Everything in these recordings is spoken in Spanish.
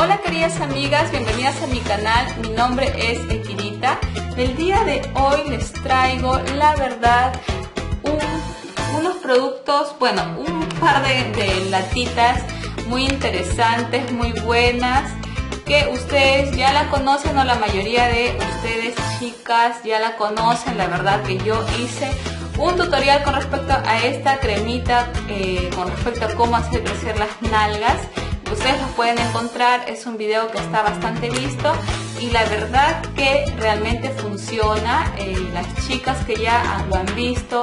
Hola queridas amigas, bienvenidas a mi canal, mi nombre es Ekirita. El día de hoy les traigo, la verdad, unos productos, bueno, un par de latitas muy interesantes, muy buenas, que ustedes ya la conocen o la mayoría de ustedes chicas ya la conocen. La verdad que yo hice un tutorial con respecto a esta cremita, con respecto a cómo hacer crecer las nalgas. Ustedes los pueden encontrar, es un video que está bastante visto y la verdad que realmente funciona. Las chicas que ya lo han visto,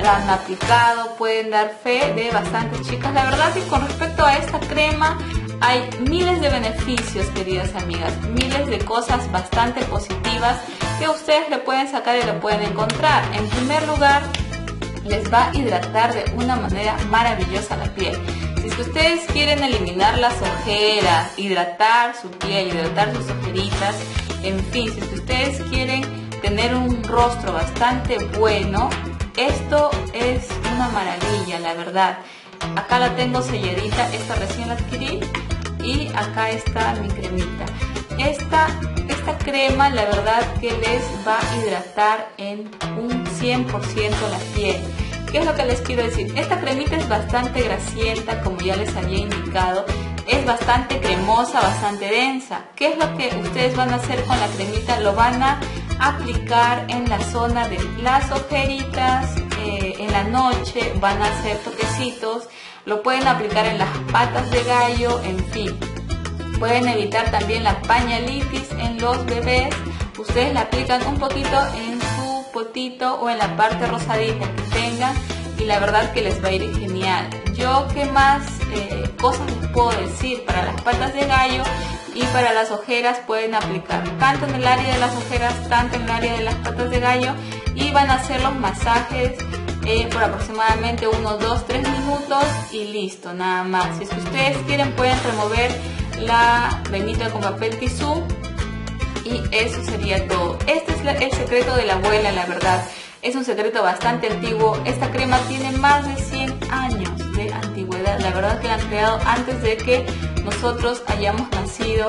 lo han aplicado, pueden dar fe de bastantes chicas. La verdad que con respecto a esta crema hay miles de beneficios, queridas amigas, miles de cosas bastante positivas que ustedes le pueden sacar y le pueden encontrar. En primer lugar, les va a hidratar de una manera maravillosa la piel. Si es que ustedes quieren eliminar las ojeras, hidratar su piel, hidratar sus ojeritas, en fin, si es que ustedes quieren tener un rostro bastante bueno, esto es una maravilla, la verdad. Acá la tengo selladita, esta recién la adquirí y acá está mi cremita. Esta crema, la verdad que les va a hidratar en un 100% la piel. ¿Qué es lo que les quiero decir? Esta cremita es bastante grasienta, como ya les había indicado. Es bastante cremosa, bastante densa. ¿Qué es lo que ustedes van a hacer con la cremita? Lo van a aplicar en la zona de las ojeritas, en la noche, van a hacer toquecitos, lo pueden aplicar en las patas de gallo, en fin. Pueden evitar también la pañalitis en los bebés. Ustedes la aplican un poquito en su potito o en la parte rosadita que tengan y la verdad que les va a ir genial. Yo qué más cosas les puedo decir. Para las patas de gallo y para las ojeras pueden aplicar tanto en el área de las ojeras, tanto en el área de las patas de gallo y van a hacer los masajes por aproximadamente unos 2-3 minutos y listo, nada más. Si es que ustedes quieren pueden remover la venita con papel tisú y eso sería todo. Este es el secreto de la abuela, la verdad. Es un secreto bastante antiguo. Esta crema tiene más de 100 años de antigüedad. La verdad que la han creado antes de que nosotros hayamos nacido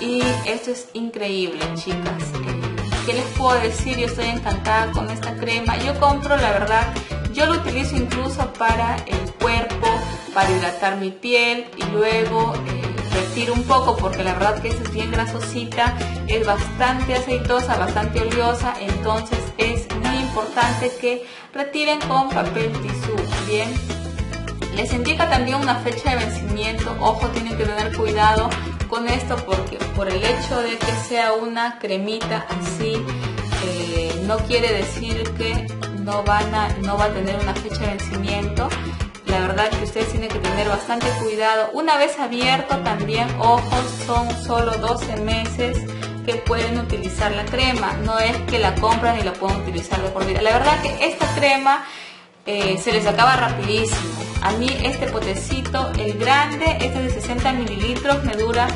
y esto es increíble, chicas. ¿Qué les puedo decir? Yo estoy encantada con esta crema. Yo compro, la verdad, yo lo utilizo incluso para el cuerpo, para hidratar mi piel y luego retiro un poco porque la verdad que esta es bien grasosita, es bastante aceitosa, bastante oleosa, entonces es muy importante que retiren con papel tisú, ¿bien? Les indica también una fecha de vencimiento. Ojo, tienen que tener cuidado con esto porque por el hecho de que sea una cremita así, no quiere decir que no va a tener una fecha de vencimiento. La verdad que ustedes tienen que tener bastante cuidado. Una vez abierto también, ojo, son solo 12 meses que pueden utilizar la crema. No es que la compran y la pueden utilizar de por vida. La verdad que esta crema se les acaba rapidísimo. A mí este potecito, el grande, este de 60 mililitros, me dura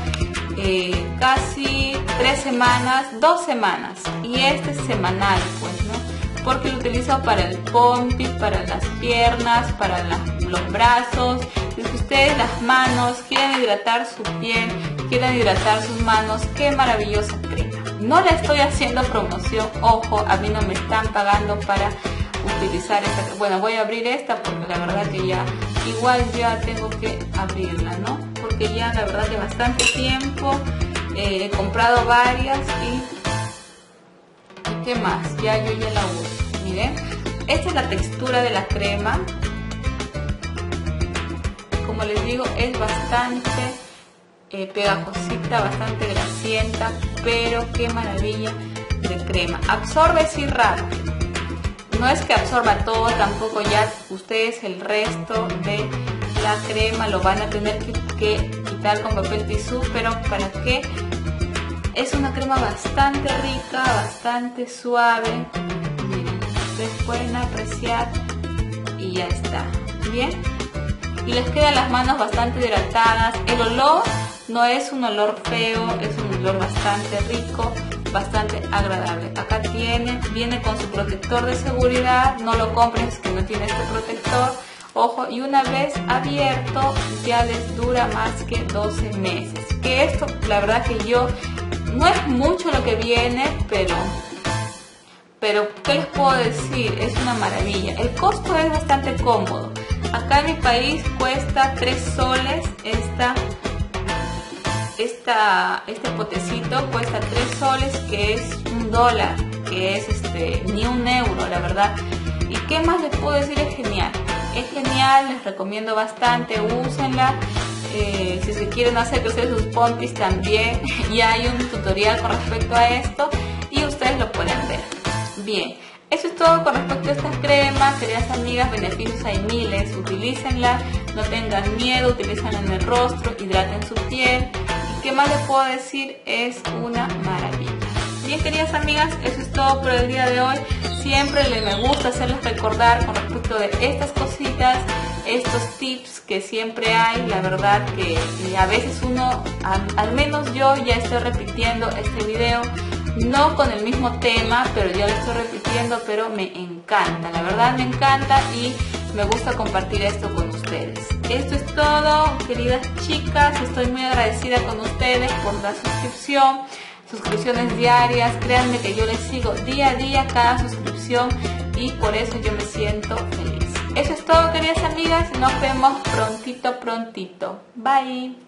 casi 3 semanas, 2 semanas. Y este es semanal, pues, ¿no? Porque lo utilizo para el pompi, para las piernas, para los brazos. Si ustedes las manos, quieren hidratar su piel, quieren hidratar sus manos, qué maravillosa crema. No la estoy haciendo promoción, ojo, a mí no me están pagando para utilizar esta. Bueno, voy a abrir esta porque la verdad que ya igual ya tengo que abrirla, ¿no? Porque ya la verdad que bastante tiempo he comprado varias y ¿qué más? Ya yo ya la uso. Miren, esta es la textura de la crema. Como les digo, es bastante pegajosita, bastante grasienta, pero qué maravilla de crema. Absorbe así rápido. No es que absorba todo, tampoco ya ustedes el resto de la crema lo van a tener que quitar con papel tisú, pero para qué, es una crema bastante rica, bastante suave. Miren, ustedes pueden apreciar y ya está, ¿bien? Y les quedan las manos bastante hidratadas. El olor no es un olor feo, es un olor bastante rico, bastante agradable. Acá viene con su protector de seguridad. No lo compres que no tiene este protector ojo, y una vez abierto ya les dura más que 12 meses. Que esto, la verdad que yo, no es mucho lo que viene, pero ¿qué les puedo decir? Es una maravilla. El costo es bastante cómodo. Acá en mi país cuesta 3 soles este potecito, cuesta 3 soles, que es $1, que es ni €1, la verdad. Y qué más les puedo decir, es genial. Es genial, les recomiendo bastante, úsenla. Si se quieren hacer crecer sus pompis también, ya hay un tutorial con respecto a esto y ustedes lo pueden ver. Bien, eso es todo con respecto a estas cremas, queridas amigas. Beneficios hay miles, utilícenlas, no tengan miedo, utilícenlas en el rostro, hidraten su piel. Y qué más les puedo decir, es una maravilla. Bien, queridas amigas, eso es todo por el día de hoy. Siempre me gusta hacerles recordar con respecto de estas cositas, estos tips que siempre hay. La verdad que a veces uno, al menos yo ya estoy repitiendo este video, no con el mismo tema, pero ya lo estoy repitiendo, pero me encanta, la verdad me encanta y me gusta compartir esto con ustedes. Esto es todo, queridas chicas, estoy muy agradecida con ustedes por la suscripción. Suscripciones diarias, créanme que yo les sigo día a día cada suscripción y por eso yo me siento feliz. Eso es todo, queridas amigas, nos vemos prontito. Bye.